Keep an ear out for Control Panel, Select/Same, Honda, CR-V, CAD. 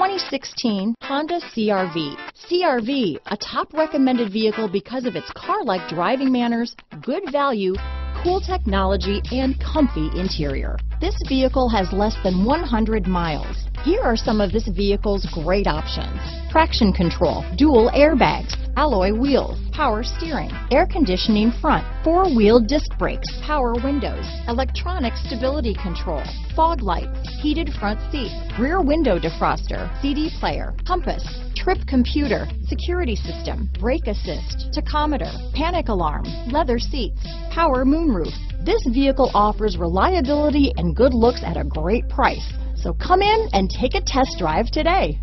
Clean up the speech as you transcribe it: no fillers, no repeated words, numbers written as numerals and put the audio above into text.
2016 Honda CR-V. CR-V, a top recommended vehicle because of its car-like driving manners, good value, cool technology, and comfy interior. This vehicle has less than 100 miles. Here are some of this vehicle's great options: traction control, dual airbags, alloy wheels, power steering, air conditioning front, four-wheel disc brakes, power windows, electronic stability control, fog lights, heated front seats, rear window defroster, CD player, compass, trip computer, security system, brake assist, tachometer, panic alarm, leather seats, power moonroof. This vehicle offers reliability and good looks at a great price. So come in and take a test drive today.